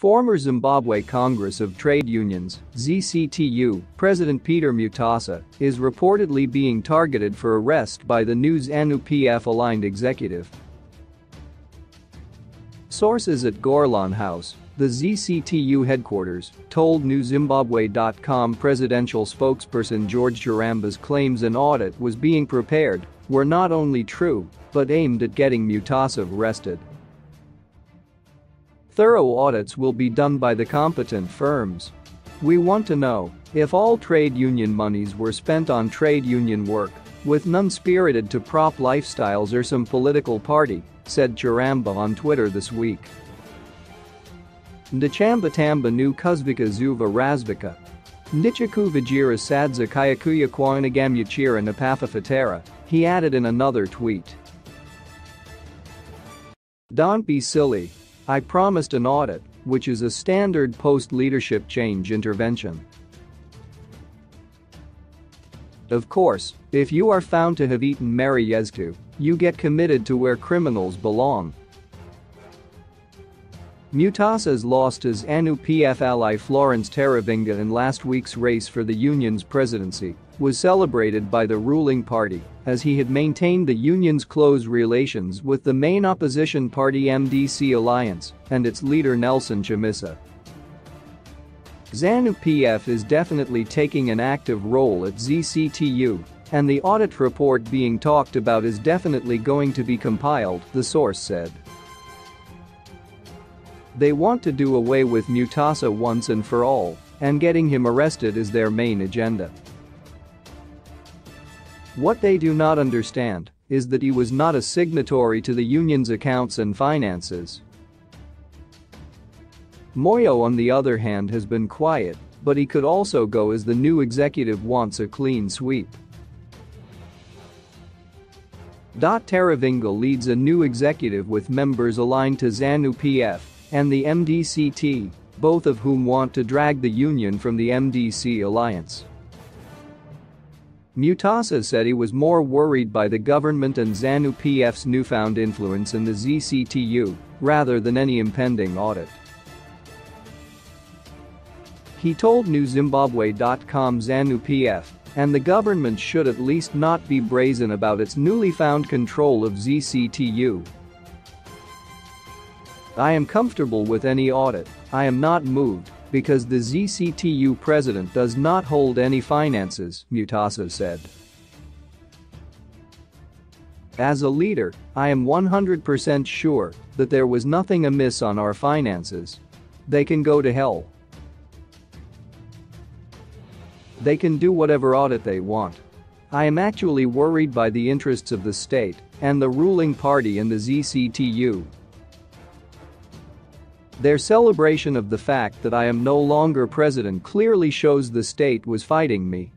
Former Zimbabwe Congress of Trade Unions (ZCTU) President Peter Mutasa is reportedly being targeted for arrest by the new ZANU-PF-aligned executive. Sources at Gorlon House, the ZCTU headquarters, told NewZimbabwe.com presidential spokesperson George Charamba's claims an audit was being prepared were not only true, but aimed at getting Mutasa arrested. Thorough audits will be done by the competent firms. We want to know if all trade union monies were spent on trade union work, with none spirited to prop lifestyles or some political party, said Charamba on Twitter this week. Ndichamba Tamba nu Kuzvika Zuva Razvika. Ndichaku Vajira Sadza Kayakuya Kwanagamyachira Napafafatera, he added in another tweet. Don't be silly. I promised an audit, which is a standard post-leadership change intervention. Of course, if you are found to have eaten Mary Yeztu, you get committed to where criminals belong. Mutasa's lost his ZANU-PF ally Florence Taravinga in last week's race for the union's presidency was celebrated by the ruling party, as he had maintained the union's close relations with the main opposition party MDC alliance and its leader Nelson Chamisa. ZANU-PF is definitely taking an active role at ZCTU, and the audit report being talked about is definitely going to be compiled, the source said. They want to do away with Mutasa once and for all, and getting him arrested is their main agenda. What they do not understand is that he was not a signatory to the union's accounts and finances. Moyo, on the other hand, has been quiet, but he could also go as the new executive wants a clean sweep. Taravinga leads a new executive with members aligned to ZANU-PF and the MDC-T, both of whom want to drag the union from the MDC alliance. Mutasa said he was more worried by the government and ZANU-PF's newfound influence in the ZCTU rather than any impending audit. He told NewZimbabwe.com ZANU-PF and the government should at least not be brazen about its newly found control of ZCTU. I am comfortable with any audit. I am not moved because the ZCTU president does not hold any finances, Mutasa said. As a leader, I am 100% sure that there was nothing amiss on our finances. They can go to hell. They can do whatever audit they want. I am actually worried by the interests of the state and the ruling party in the ZCTU. Their celebration of the fact that I am no longer president clearly shows the state was fighting me.